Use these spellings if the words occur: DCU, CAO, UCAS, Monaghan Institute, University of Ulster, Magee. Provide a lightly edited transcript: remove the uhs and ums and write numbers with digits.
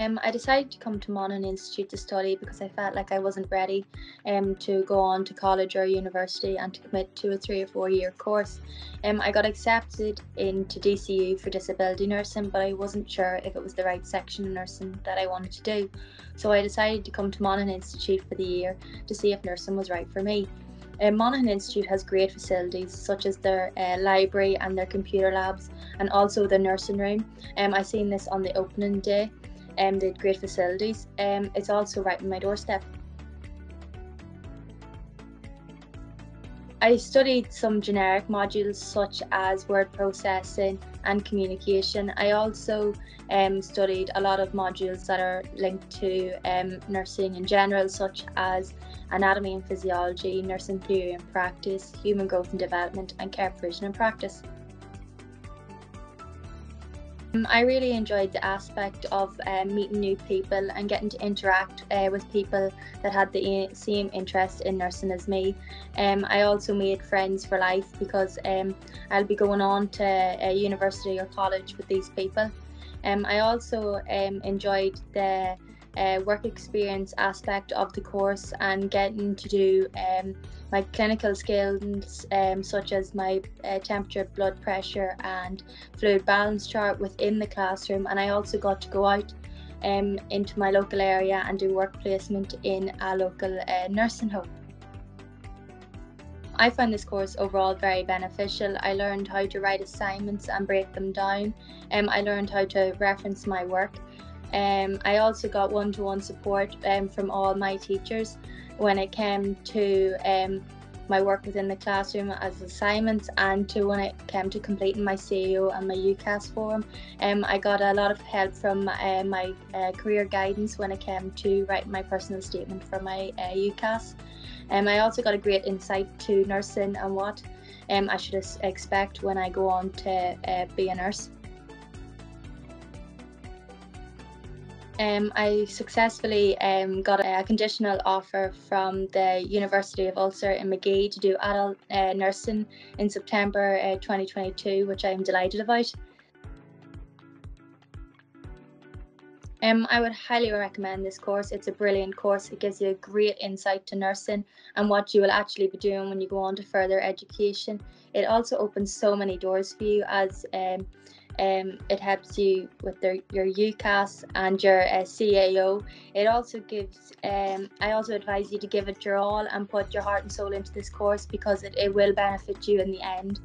I decided to come to Monaghan Institute to study because I felt like I wasn't ready to go on to college or university and to commit to a 3 or 4 year course. I got accepted into DCU for disability nursing, but I wasn't sure if it was the right section of nursing that I wanted to do. So I decided to come to Monaghan Institute for the year to see if nursing was right for me. Monaghan Institute has great facilities such as their library and their computer labs, and also their nursing room. I seen this on the opening day, and they had great facilities. It's also right on my doorstep. I studied some generic modules such as word processing and communication. I also studied a lot of modules that are linked to nursing in general, such as anatomy and physiology, nursing theory and practice, human growth and development, and care provision and practice. I really enjoyed the aspect of meeting new people and getting to interact with people that had the same interest in nursing as me. I also made friends for life because I'll be going on to a university or college with these people. I also enjoyed the work experience aspect of the course and getting to do my clinical skills such as my temperature, blood pressure and fluid balance chart within the classroom, and I also got to go out into my local area and do work placement in a local nursing home. I found this course overall very beneficial. I learned how to write assignments and break them down, and I learned how to reference my work. I also got one-to-one support from all my teachers when it came to my work within the classroom as assignments, and to when it came to completing my CAO and my UCAS form. I got a lot of help from my career guidance when it came to writing my personal statement for my UCAS. I also got a great insight to nursing and what I should expect when I go on to be a nurse. I successfully got a conditional offer from the University of Ulster in Magee to do adult nursing in September 2022, which I'm delighted about. I would highly recommend this course. It's a brilliant course. It gives you a great insight to nursing and what you will actually be doing when you go on to further education. It also opens so many doors for you, as it helps you with your UCAS and your CAO. It also gives, I also advise you to give it your all and put your heart and soul into this course, because it will benefit you in the end.